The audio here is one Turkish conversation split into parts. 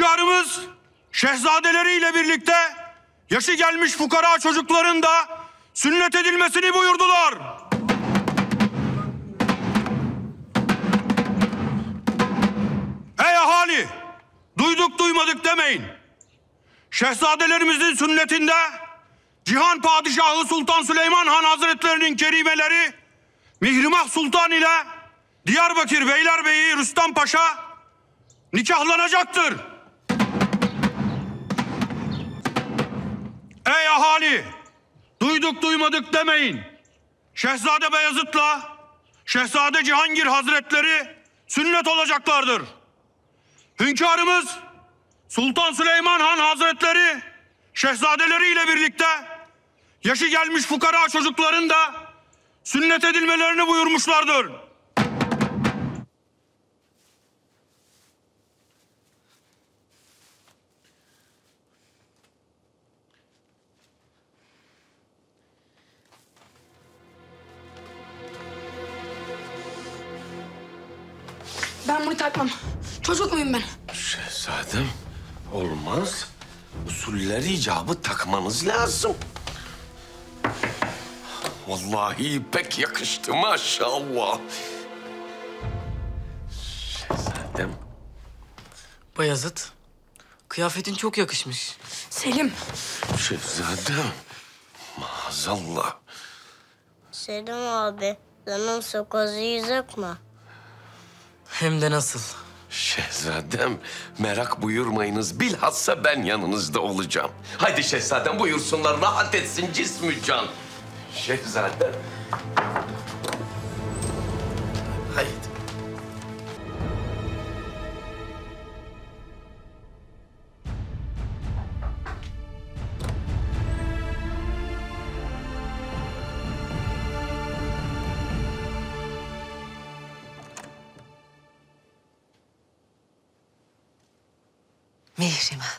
Hünkârımız şehzadeleriyle birlikte yaşı gelmiş fukara çocukların da sünnet edilmesini buyurdular. Ey ahali! Duyduk duymadık demeyin. Şehzadelerimizin sünnetinde Cihan Padişahı Sultan Süleyman Han Hazretlerinin kerimeleri Mihrimah Sultan ile Diyarbakır Beylerbeyi Rüstem Paşa nikahlanacaktır. Ey ahali! Duyduk duymadık demeyin. Şehzade Beyazıt'la Şehzade Cihangir Hazretleri sünnet olacaklardır. Hünkârımız Sultan Süleyman Han Hazretleri şehzadeleriyle birlikte yaşı gelmiş fukara çocukların da sünnet edilmelerini buyurmuşlardır. Ben bunu takmam. Çocuk muyum ben? Şehzadem, olmaz. Usuller icabı takmanız lazım. Vallahi pek yakıştı maşallah. Şehzadem. Bayazıt, kıyafetin çok yakışmış. Selim. Şehzadem, maazallah. Selim abi, canım sakızı yiyecek mi? Hem de nasıl? Şehzadem, merak buyurmayınız. Bilhassa ben yanınızda olacağım. Haydi şehzadem buyursunlar, rahat etsin cismi can. Şehzadem. Haydi. Mihrimah,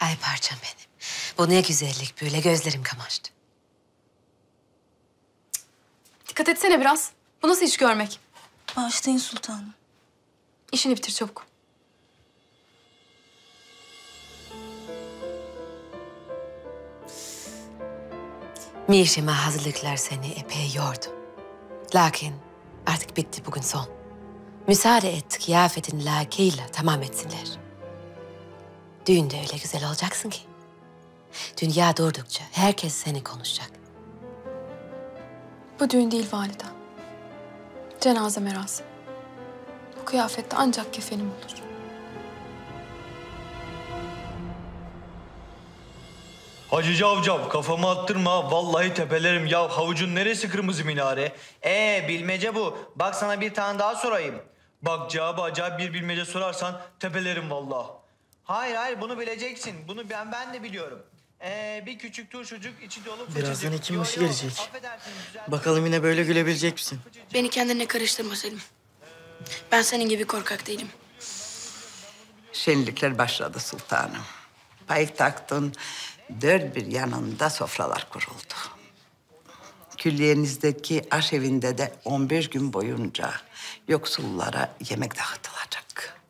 ay parçam benim. Bu ne güzellik böyle, gözlerim kamaştı. Dikkat etsene biraz. Bu nasıl iş görmek? Bağışlayın sultanım. İşini bitir çabuk. Mihrimah, hazırlıklar seni epey yordu. Lakin artık bitti, bugün son. Müsaade et, kıyafetin lakayla tamam etsinler. Düğünde öyle güzel olacaksın ki. Dünya durdukça herkes seni konuşacak. Bu düğün değil valide. Cenaze merasimi. Bu kıyafette ancak kefenim olur. Hacı Cavcav, kafamı attırma. Vallahi tepelerim. Ya havucun neresi kırmızı minare? Bilmece bu. Bak sana bir tane daha sorayım. Bak cevabı acayip bir bilmece sorarsan tepelerim vallahi. Hayır, hayır. Bunu bileceksin. Bunu ben de biliyorum. Bir küçük turşucuk içi dolu... Birazdan hekimbaşı gelecek. Bakalım yine böyle gülebilecek misin? Beni kendine karıştırma Selim. Ben senin gibi korkak değilim. Şenlikler başladı sultanım. Payitahtın dört bir yanında sofralar kuruldu. Külliyenizdeki aş evinde de 15 gün boyunca yoksullara yemek dağıtılacak.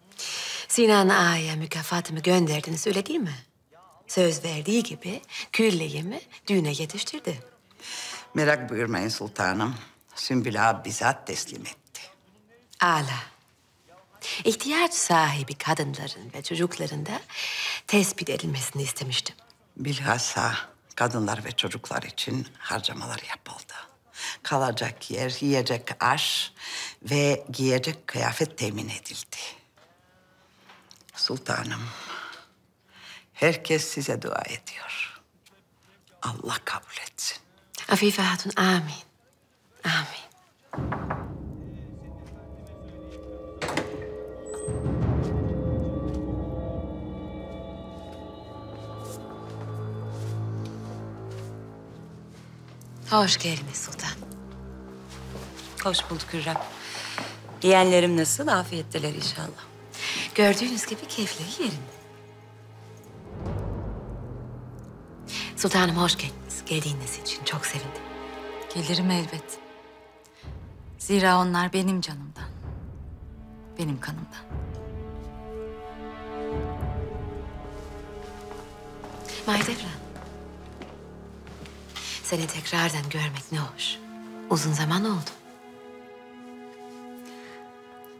Sinan Ağa'ya mükafatımı gönderdiniz, öyle değil mi? Söz verdiği gibi külleyimi düğüne yetiştirdi. Merak buyurmayın sultanım. Sümbül Ağa bizzat teslim etti. Âlâ. İhtiyaç sahibi kadınların ve çocukların da tespit edilmesini istemiştim. Bilhassa kadınlar ve çocuklar için harcamalar yapıldı. Kalacak yer, yiyecek aş ve giyecek kıyafet temin edildi. Sultanım, herkes size dua ediyor. Allah kabul etsin. Afife Hatun, amin. Amin. Hoş geldiniz sultan. Hoş bulduk Hürrem. Yeğenlerim nasıl? Afiyetteler inşallah. Gördüğünüz gibi keyifleri yerinde. Sultanım hoş geldiniz. Geldiğiniz için çok sevindim. Gelirim elbet. Zira onlar benim canımdan. Benim kanımdan. Mahidevran. Seni tekrardan görmek ne hoş. Uzun zaman oldu.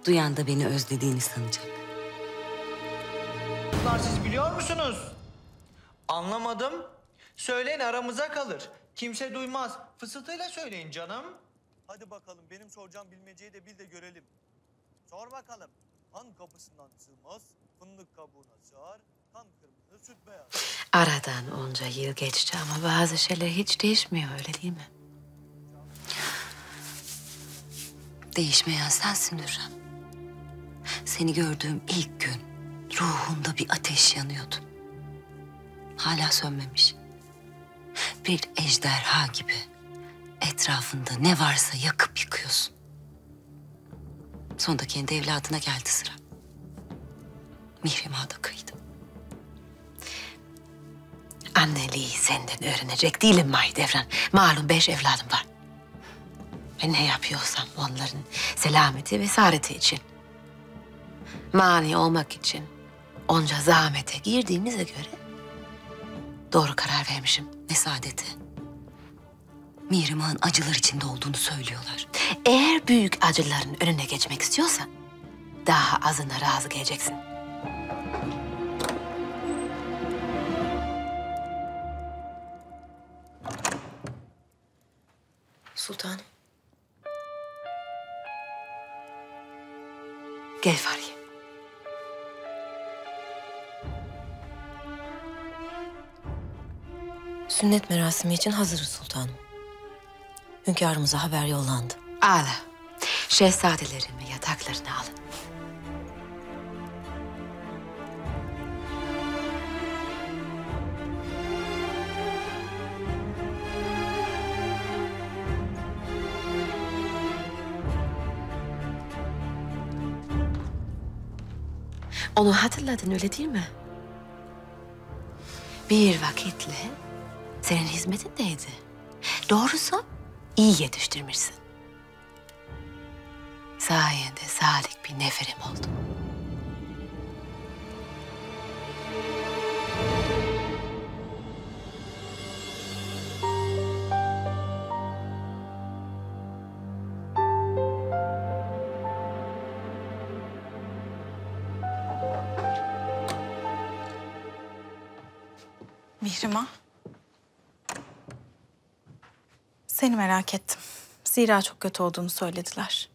Duyan da beni özlediğini sanacak. Bunlar siz biliyor musunuz? Anlamadım. Söyleyin, aramıza kalır. Kimse duymaz. Fısıltıyla söyleyin canım. Hadi bakalım, benim soracağım bilmeceyi de bil de görelim. Sor bakalım. Han kapısından sığmaz, fındık kabuğuna sığar, kan kırmızı süt beyaz. Aradan onca yıl geçti ama bazı şeyler hiç değişmiyor, öyle değil mi? Değişmeyen sensin Hürrem. Seni gördüğüm ilk gün ruhumda bir ateş yanıyordu. Hala sönmemiş. Bir ejderha gibi etrafında ne varsa yakıp yıkıyorsun. Sonunda kendi evladına geldi sıra. Mihrimah'a da kıydım. Anneliği senden öğrenecek değilim Mahidevran. Malum 5 evladım var. Ve ne yapıyorsam onların selameti ve saadeti için. Mani olmak için onca zahmete girdiğimize göre doğru karar vermişim. Ne saadeti? Mihrimah'ın acılar içinde olduğunu söylüyorlar. Eğer büyük acıların önüne geçmek istiyorsan daha azına razı geleceksin. Sultanım. Gel Fahriye. Sünnet merasimi için hazırız sultanım. Hünkârımıza haber yollandı. Âlâ. Şehzadelerimi yataklarına alın. Onu hatırladın öyle değil mi? Bir vakitle senin hizmetindeydi. Doğrusu iyi yetiştirmişsin. Sayende salih bir neferim oldu. Mihrimah. Seni merak ettim. Zira çok kötü olduğunu söylediler.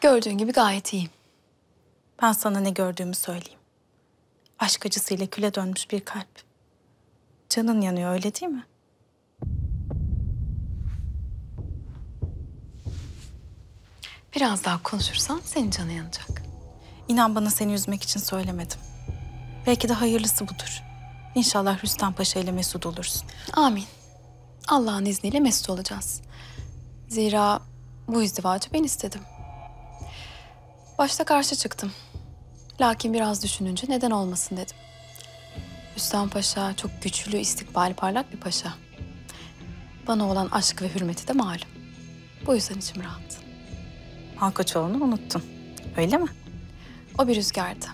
Gördüğün gibi gayet iyiyim. Ben sana ne gördüğümü söyleyeyim. Aşk acısıyla küle dönmüş bir kalp. Canın yanıyor öyle değil mi? Biraz daha konuşursan senin canı yanacak. İnan bana, seni üzmek için söylemedim. Belki de hayırlısı budur. İnşallah Rüstem Paşa ile mesut olursun. Amin. Allah'ın izniyle mesut olacağız. Zira bu izdivacı ben istedim. Başta karşı çıktım. Lakin biraz düşününce neden olmasın dedim. Rüstem Paşa çok güçlü, istikbali parlak bir paşa. Bana olan aşkı ve hürmeti de malum. Bu yüzden içim rahat. Halkoçoğlu'nu unuttun, öyle mi? O bir rüzgardı.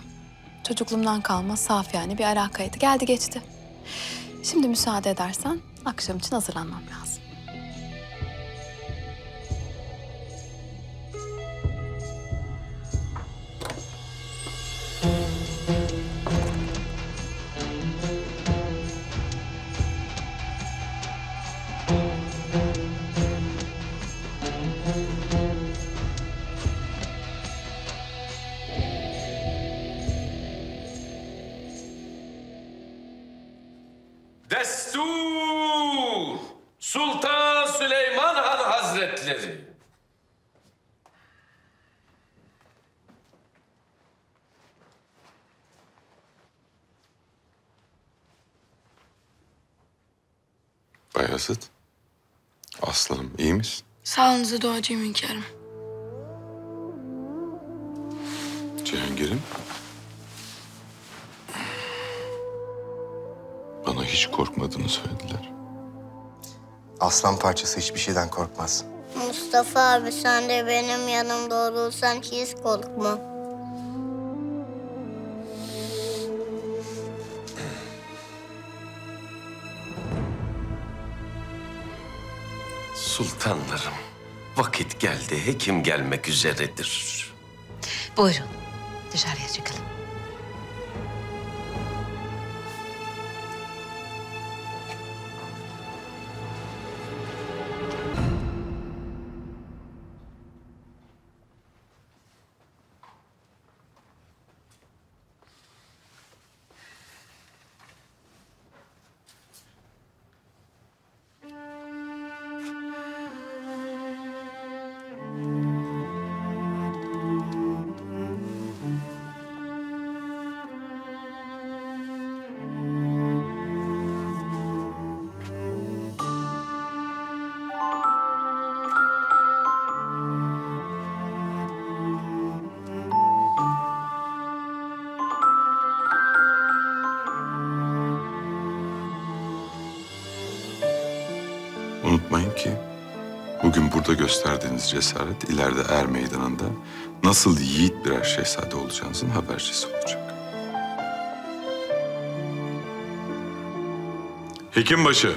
Çocukluğumdan kalma saf yani bir alakaydı. Geldi geçti. Şimdi müsaade edersen akşam için hazırlanmam lazım. Destur! Sultan Süleyman Han Hazretleri! Beyazıt, aslanım iyi misin? Sağlığınıza duacıyım hünkârım. Cihangir'im. Bana hiç korkmadığını söylediler. Aslan parçası hiçbir şeyden korkmaz. Mustafa abi, sen de benim yanımda olursan hiç korkma. Sultanlarım, vakit geldi, hekim gelmek üzeredir. Buyurun, dışarıya çıkalım. Unutmayın ki bugün burada gösterdiğiniz cesaret ileride er meydanında nasıl yiğit birer şehzade olacağınızın habercisi olacak. Hekimbaşı.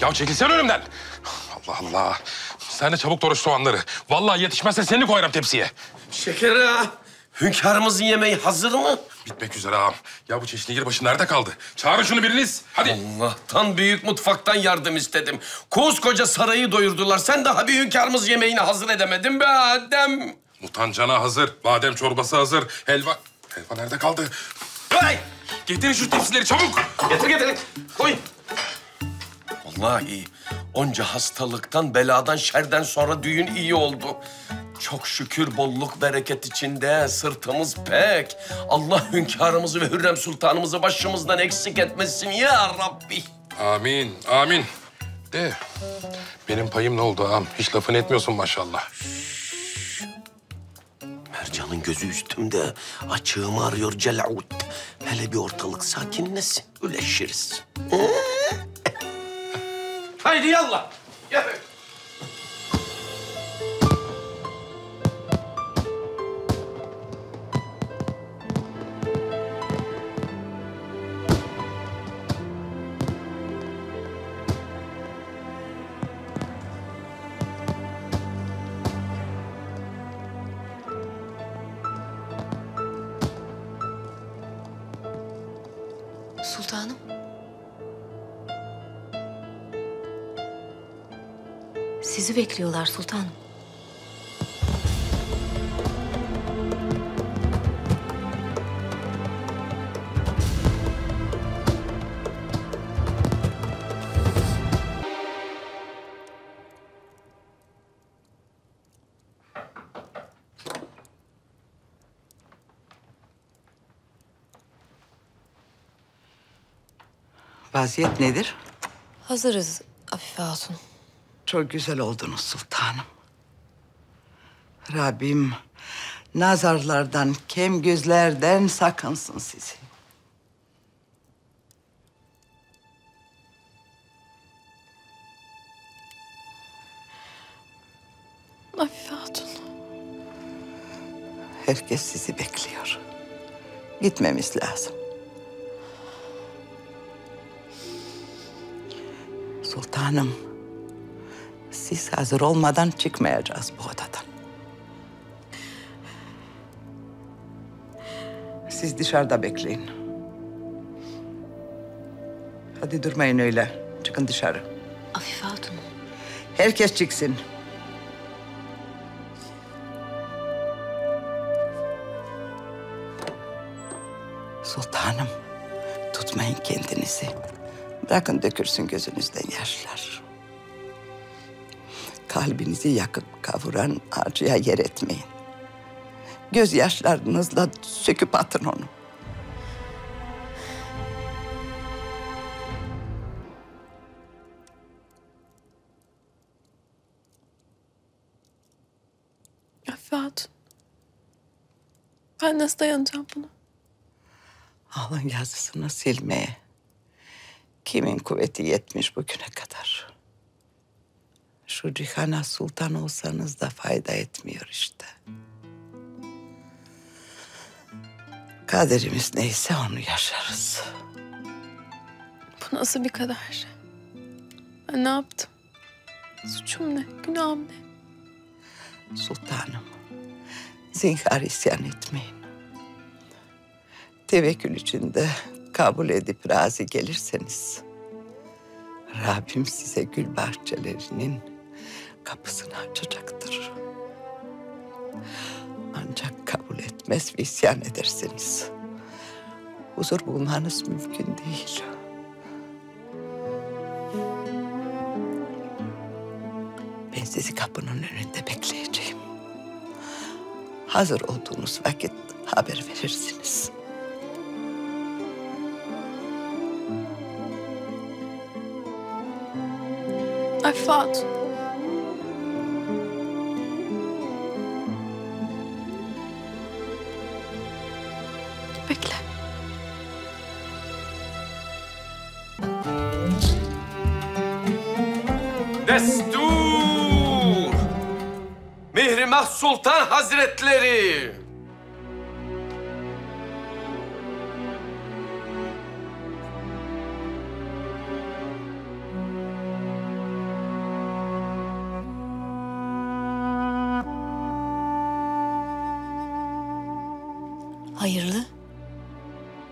Ya çekilsen önümden. Allah Allah. Sen de çabuk doğruş soğanları. Vallahi yetişmezse seni koyarım tepsiye. Şeker ağa. Hünkârımızın yemeği hazır mı? Bitmek üzere ağam. Ya bu çeşnigir başı nerede kaldı? Çağırın şunu biriniz. Hadi. Allah'tan büyük mutfaktan yardım istedim. Koskoca sarayı doyurdular. Sen daha bir hünkârımız yemeğini hazır edemedin be Adem. Mutancana hazır. Badem çorbası hazır. Helva... Helva nerede kaldı? Hey! Getirin şu tepsileri çabuk. Getir getirin. Koy. Vallahi onca hastalıktan, beladan, şerden sonra düğün iyi oldu. Çok şükür bolluk bereket içinde, sırtımız pek. Allah hünkârımızı ve Hürrem Sultanımızı başımızdan eksik etmesin ya Rabbi. Amin, amin. De, benim payım ne oldu ağam? Hiç lafını etmiyorsun maşallah. Şşş. Mercan'ın gözü üstümde, açığımı arıyor Cel'ud. Hele bir ortalık sakinlesin, üleşiriz. Haydi yallah. Gel. Sultanım. Sizi bekliyorlar sultanım. Vaziyet nedir? Hazırız Afife Hatun. Çok güzel oldunuz sultanım. Rabbim nazarlardan, kem gözlerden sakınsın sizi. Afife Hatun. Herkes sizi bekliyor. Gitmemiz lazım. Sultanım. Siz hazır olmadan çıkmayacağız bu odadan. Siz dışarıda bekleyin. Hadi durmayın öyle. Çıkın dışarı. Afife Hatun. Herkes çıksın. Sultanım, tutmayın kendinizi. Bırakın dökülsün gözünüzden yaşlar. Kalbinizi yakıp kavuran acıya yer etmeyin. Gözyaşlarınızla söküp atın onu. Afife Hatun, ben nasıl dayanacağım buna? Allah'ın yazısını silmeye. Kimin kuvveti yetmiş bugüne kadar. Şu Cihan'a sultan olsanız da fayda etmiyor işte. Kaderimiz neyse onu yaşarız. Bu nasıl bir kader? Ben ne yaptım? Suçum ne? Günahım ne? Sultanım, zinhar isyan etmeyin. Tevekkül içinde kabul edip razı gelirseniz... Rabbim size gül bahçelerinin kapısını açacaktır. Ancak kabul etmez ve isyan ederseniz... huzur bulmanız mümkün değil. Ben sizi kapının önünde bekleyeceğim. Hazır olduğunuz vakit haber verirsiniz. Afife Hatun. Bekle. Destur! Mihrimah Sultan Hazretleri! Hayırlı,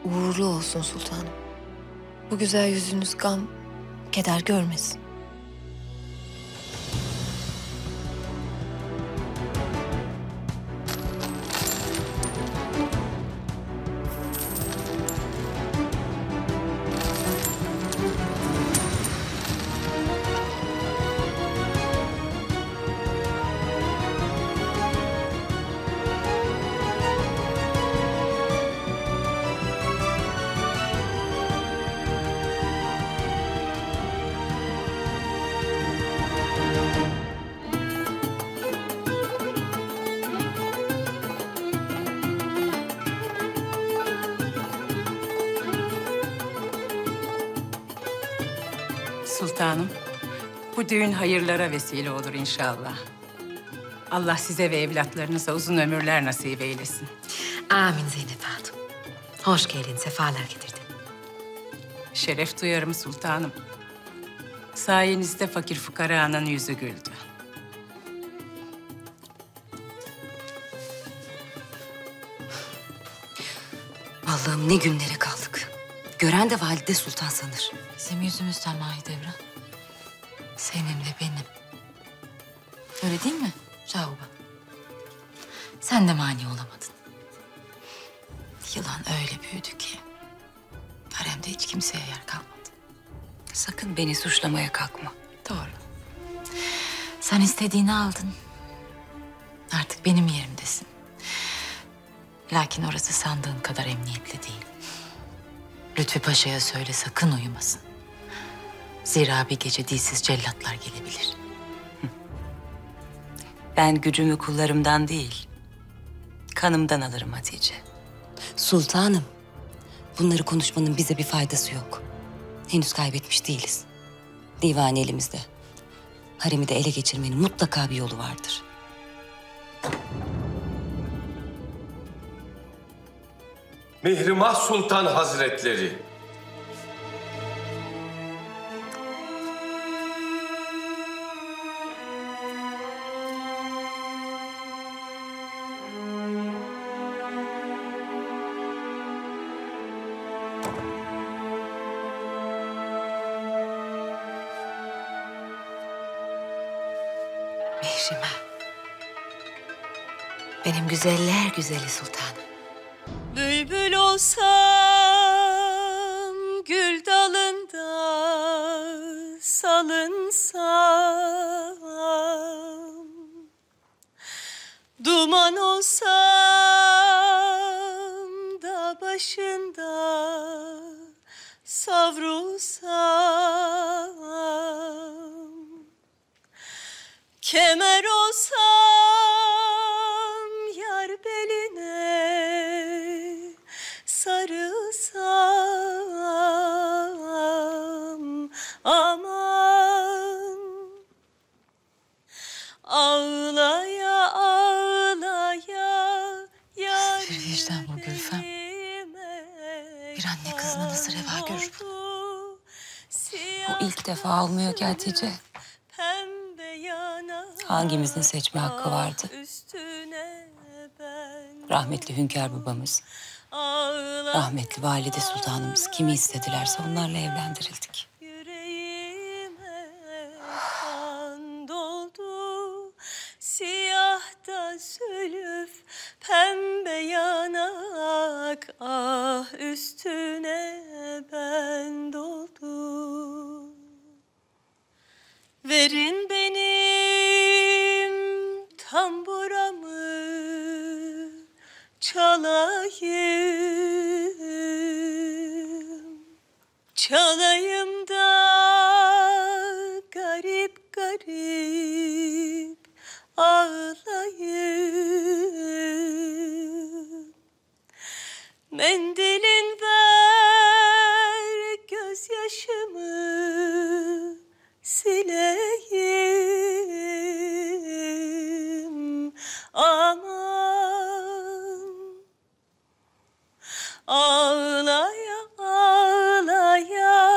uğurlu olsun sultanım. Bu güzel yüzünüz gam, keder görmesin. Sultanım, bu düğün hayırlara vesile olur inşallah. Allah size ve evlatlarınıza uzun ömürler nasip eylesin. Amin Zeynep Hanım. Hoş geldin, sefalar getirdin. Şeref duyarım sultanım. Sayenizde fakir fukaranın yüzü güldü. Allah'ım ne günlere kaldık. Gören de valide sultan sanır. Bizim yüzümüzden Mahidevran. Senin ve benim. Öyle değil mi Cavaba? Sen de mani olamadın. Yılan öyle büyüdü ki... haremde hiç kimseye yer kalmadı. Sakın beni suçlamaya kalkma. Doğru. Sen istediğini aldın. Artık benim yerimdesin. Lakin orası sandığın kadar emniyetli değil. Lütfü Paşa'ya söyle sakın uyumasın. Zira bir gece dilsiz cellatlar gelebilir. Ben gücümü kullarımdan değil, kanımdan alırım Hatice. Sultanım, bunları konuşmanın bize bir faydası yok. Henüz kaybetmiş değiliz. Divan elimizde. Haremi de ele geçirmenin mutlaka bir yolu vardır. Mihrimah Sultan Hazretleri. Mihrimah. Benim güzeller güzeli sultanım. Bülbül olsam gül dalında salınsam, duman olsam da başında savrulsam, kemer olsam yar beline sarılsam. aman. Ağlaya ağlaya yar dilime. Vicdan bu Gülfem. Bir anne kızına nasıl reva görür bunu? O ilk defa almıyor ki Hatice. Hangimizin seçme hakkı vardı? Rahmetli Hünkâr babamız, rahmetli Valide Sultanımız kimi istedilerse onlarla evlendirildik. Siyahta sülüf, pembe yanak, ah üstüne ben doldum. Verin benim tamburamı, çalayım, çalayım da garip garip ağlayayım. Mendilin ver gözyaşımı sileyim. Aman ağlaya ağlaya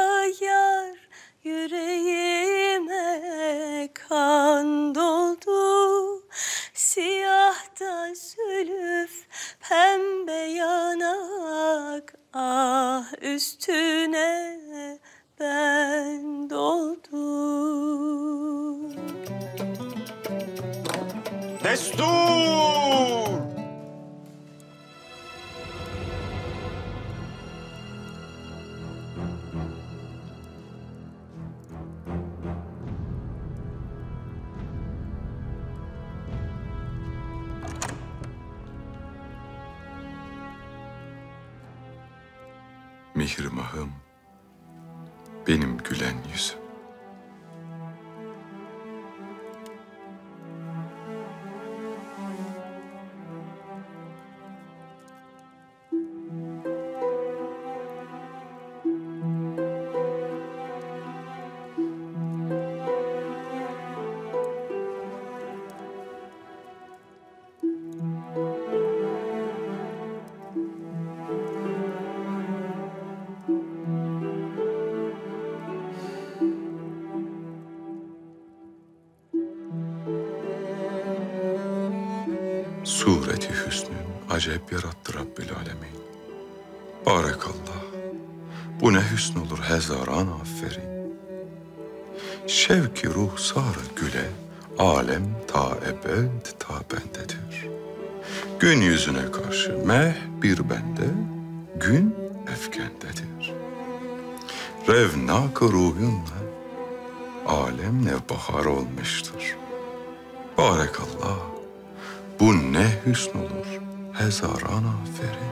yar yüreğime kan doldu. Siyahta sülüf, pembe yanak, ah üstüne ben doldum. Destur! Mihrimah'ım, benim gülen yüzüm. Sureti hüsnün acayip yarattı Rabbil Alemin. Barekallah. Bu ne hüsn olur hezaran aferin. Şevki ruh sarı güle, alem ta ebed ta bendedir. Gün yüzüne karşı meh bir bende, gün efkendedir. Revnak-ı ruhunla alem ne bahar olmuştur. Barekallah. Bu ne hüsn olur, hezaran aferin.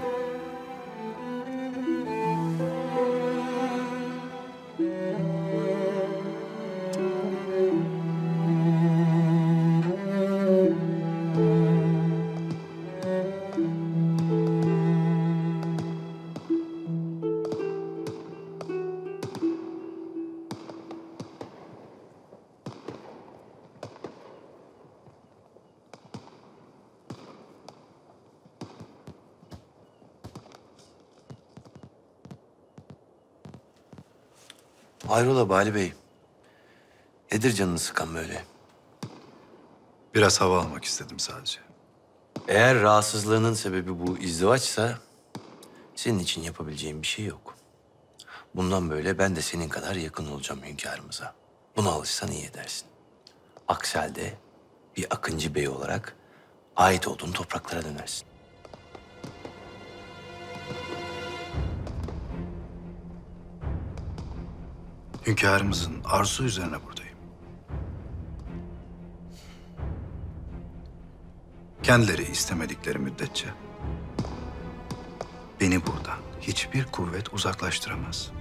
Hayrola Bâli Bey, nedir canını sıkan böyle? Biraz hava almak istedim sadece. Eğer rahatsızlığının sebebi bu izdivaçsa, senin için yapabileceğim bir şey yok. Bundan böyle ben de senin kadar yakın olacağım hünkârımıza. Buna alışsan iyi edersin. Aksi halde bir Akıncı Bey olarak ait olduğun topraklara dönersin. Hünkârımızın arzu üzerine buradayım. Kendileri istemedikleri müddetçe beni buradan hiçbir kuvvet uzaklaştıramaz.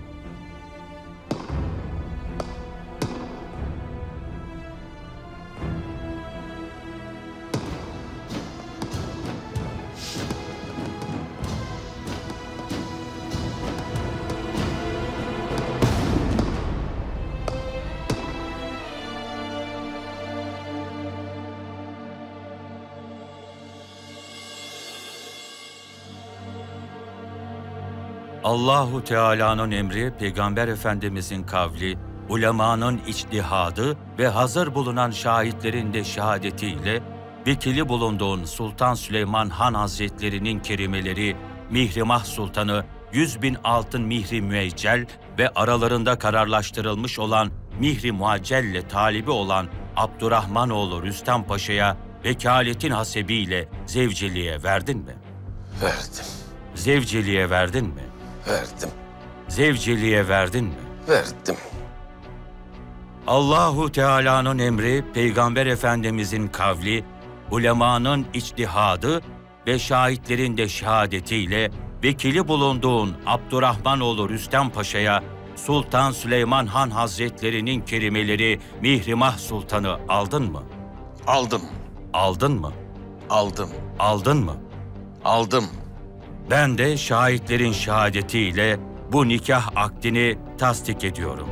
Allahu Teala'nın emri, Peygamber Efendimizin kavli, ulemanın içtihadı ve hazır bulunan şahitlerin de şehadetiyle vekili bulunduğun Sultan Süleyman Han Hazretlerinin kerimeleri Mihrimah Sultan'ı 100.000 altın mihri müeccel ve aralarında kararlaştırılmış olan mihri muaccelle talibi olan Abdurrahmanoğlu Rüstem Paşa'ya vekaletin hasebiyle zevceliğe verdin mi? Verdim. Zevceliğe verdin mi? Verdim. Zevceliğe verdin mi? Verdim. Allahu Teala'nın emri, Peygamber Efendimizin kavli, ulemanın içtihadı ve şahitlerin de şehadetiyle vekili bulunduğun Abdurrahmanoğlu Rüstem Paşa'ya Sultan Süleyman Han Hazretlerinin kerimeleri Mihrimah Sultan'ı aldın mı? Aldım. Aldın mı? Aldım. Aldın mı? Aldım. Ben de şahitlerin şehadetiyle bu nikah akdini tasdik ediyorum.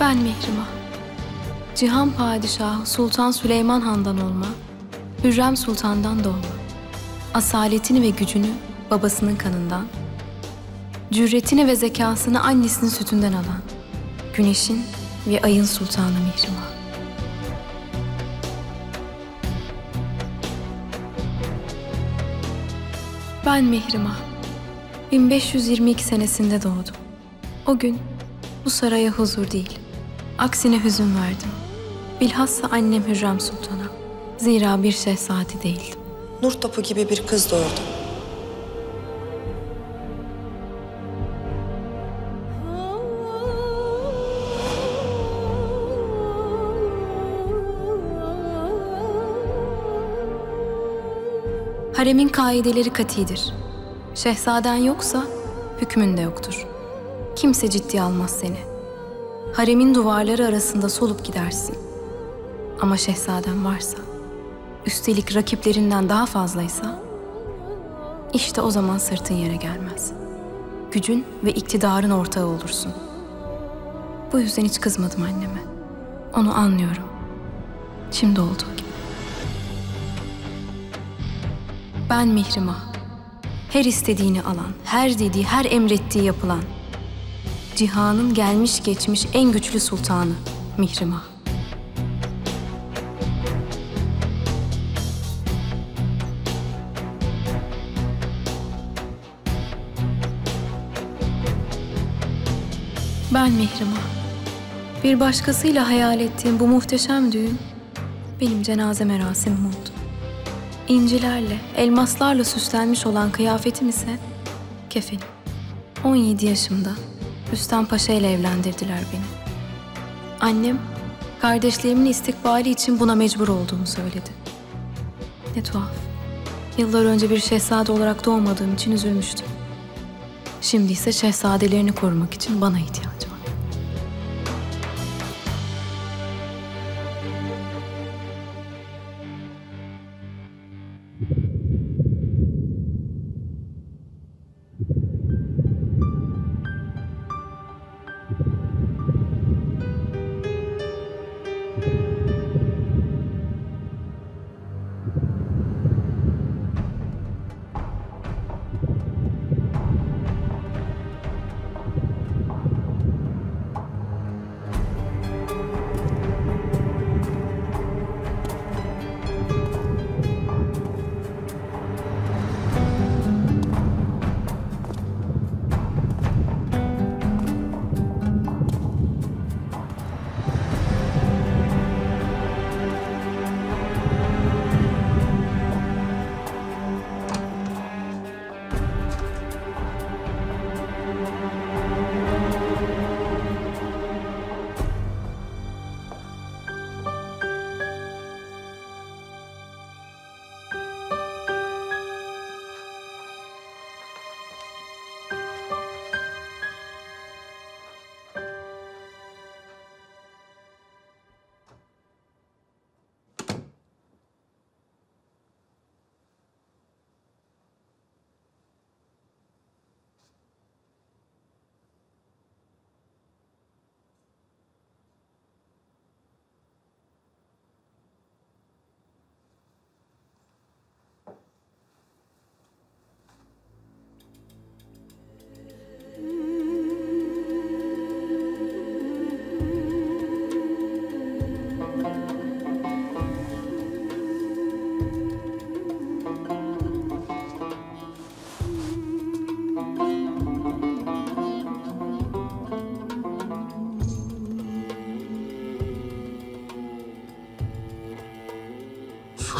Ben Mihrimah, Cihan Padişahı Sultan Süleyman Han'dan olma, Hürrem Sultan'dan doğma, asaletini ve gücünü babasının kanından, cüretini ve zekasını annesinin sütünden alan, güneşin ve ayın sultanı Mihrimah. Ben Mihrimah, 1522 senesinde doğdum. O gün bu saraya huzur değil, aksine hüzün verdim. Bilhassa annem Hürrem Sultan'a. Zira bir şehzade değildim. Nur topu gibi bir kız doğurdum. Haremin kaideleri katidir. Şehzaden yoksa hükmün de yoktur. Kimse ciddiye almaz seni. Haremin duvarları arasında solup gidersin. Ama şehzaden varsa, üstelik rakiplerinden daha fazlaysa, işte o zaman sırtın yere gelmez. Gücün ve iktidarın ortağı olursun. Bu yüzden hiç kızmadım anneme. Onu anlıyorum. Şimdi olduğu gibi. Ben Mihrimah. Her istediğini alan, her dediği, her emrettiği yapılan, cihanın gelmiş geçmiş en güçlü sultanı Mihrimah. Ben Mihrimah. Bir başkasıyla hayal ettiğim bu muhteşem düğün benim cenaze merasimim oldu. İncilerle, elmaslarla süslenmiş olan kıyafetim ise kefenim. 17 yaşımda Rüstem Paşa ile evlendirdiler beni. Annem, kardeşlerimin istikbali için buna mecbur olduğumu söyledi. Ne tuhaf. Yıllar önce bir şehzade olarak doğmadığım için üzülmüştüm. Şimdi ise şehzadelerini korumak için bana ihtiyacı var.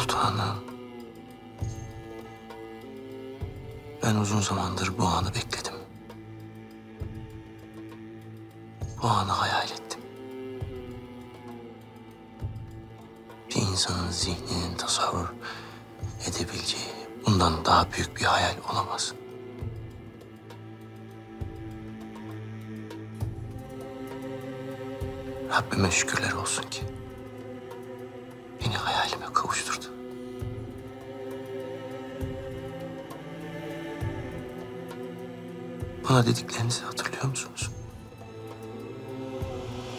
Sultanım. Ben uzun zamandır bu anı bekledim. Bu anı hayal ettim. Bir insanın zihninin tasavvur edebileceği bundan daha büyük bir hayal olamaz. Rabbime şükürler olsun ki beni hayalime kavuşturdu. Bana dediklerinizi hatırlıyor musunuz?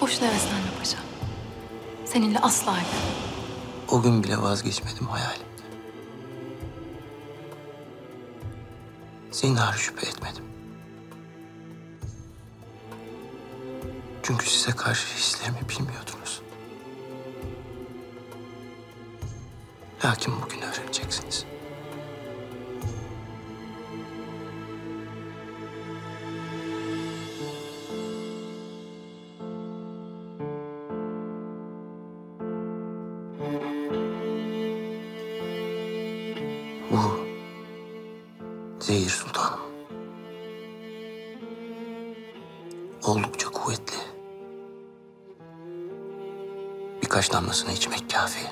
Boşuna heveslenme paşam. Seninle asla evlenmem. O gün bile vazgeçmedim hayalimden. Zinhar şüphe etmedim. Çünkü size karşı hislerimi bilmiyordunuz. Lakin bugün öğreneceksiniz. Bu zehir sultanım. Oldukça kuvvetli. Birkaç damlasını içmek kafi.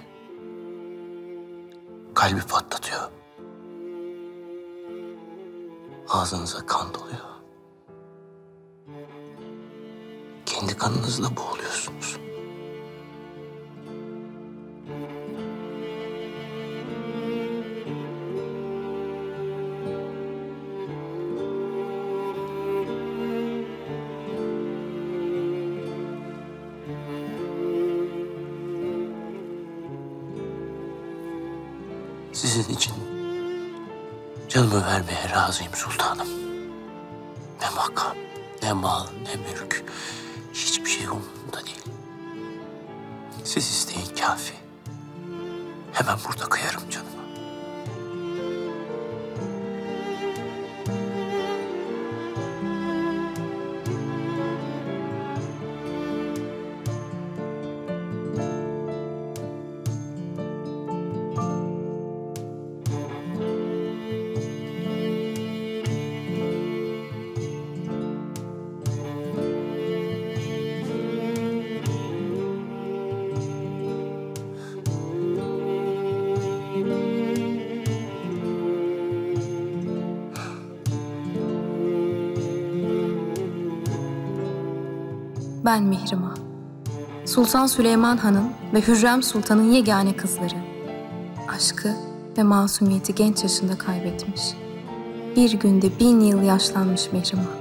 Kalbi patlatıyor. Ağzınıza kan doluyor. Kendi kanınızla boğuluyorsunuz. Sizin için canımı vermeye razıyım sultanım. Ne makam, ne mal, ne mülk, hiçbir şey umurumda değil. Siz isteyin kafi. Hemen burada kıyarım canım. Ben Mihrimah, Sultan Süleyman Han'ın ve Hürrem Sultan'ın yegane kızları. Aşkı ve masumiyeti genç yaşında kaybetmiş. Bir günde 1000 yıl yaşlanmış Mihrimah.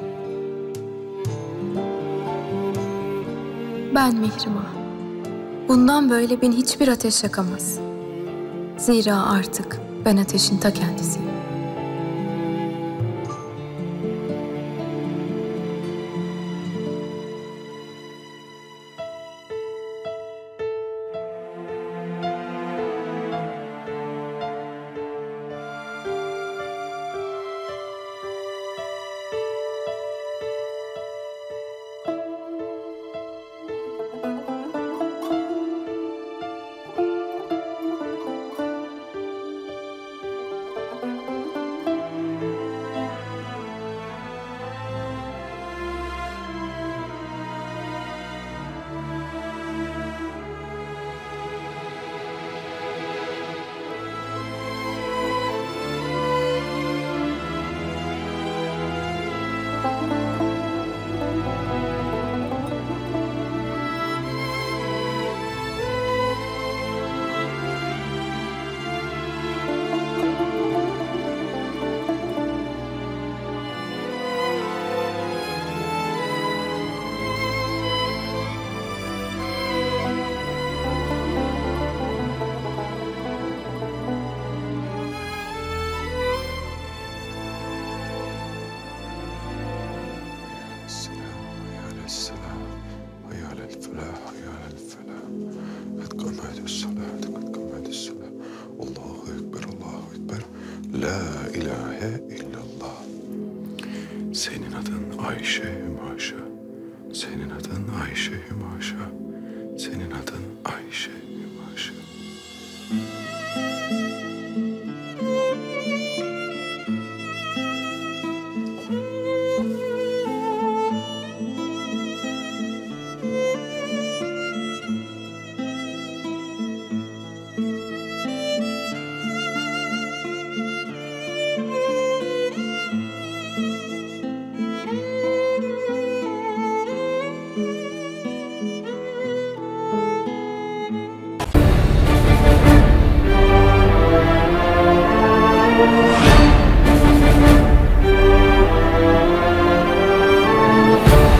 Ben Mihrimah. Bundan böyle beni hiçbir ateş yakamaz. Zira artık ben ateşin ta kendisiyim. Senin adın Ayşe.